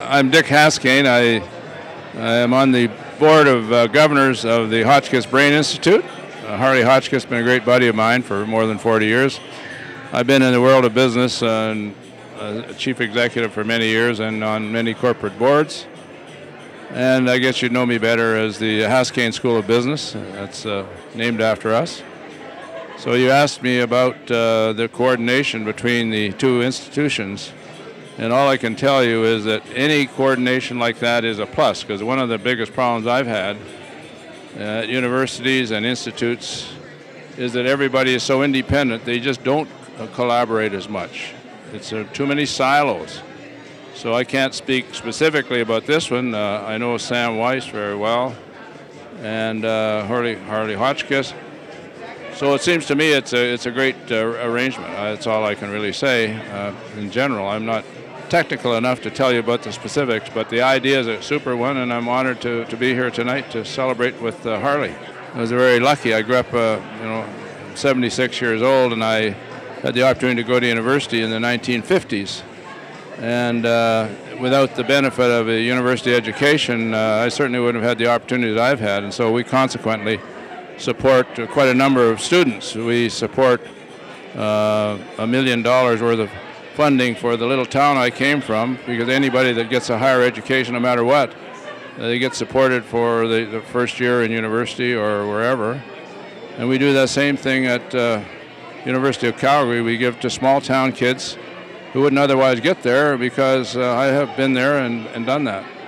I'm Dick Haskayne. I am on the board of governors of the Hotchkiss Brain Institute. Harley Hotchkiss has been a great buddy of mine for more than 40 years. I've been in the world of business and chief executive for many years and on many corporate boards. And I guess you'd know me better as the Haskayne School of Business. That's named after us. So you asked me about the coordination between the two institutions. And all I can tell you is that any coordination like that is a plus, because one of the biggest problems I've had at universities and institutes is that everybody is so independent, they just don't collaborate as much. It's too many silos. So I can't speak specifically about this one. I know Sam Weiss very well, and Harley Hotchkiss. So it seems to me it's a great arrangement. That's all I can really say in general. I'm not technical enough to tell you about the specifics, but the idea is a super one, and I'm honored to be here tonight to celebrate with Harley. I was very lucky. I grew up, you know, 76 years old, and I had the opportunity to go to university in the 1950s. And without the benefit of a university education, I certainly wouldn't have had the opportunities I've had, and so we consequently support quite a number of students. We support $1 million worth of funding for the little town I came from, because anybody that gets a higher education, no matter what, they get supported for the first year in university or wherever. And we do that same thing at University of Calgary. We give to small town kids who wouldn't otherwise get there, because I have been there and done that.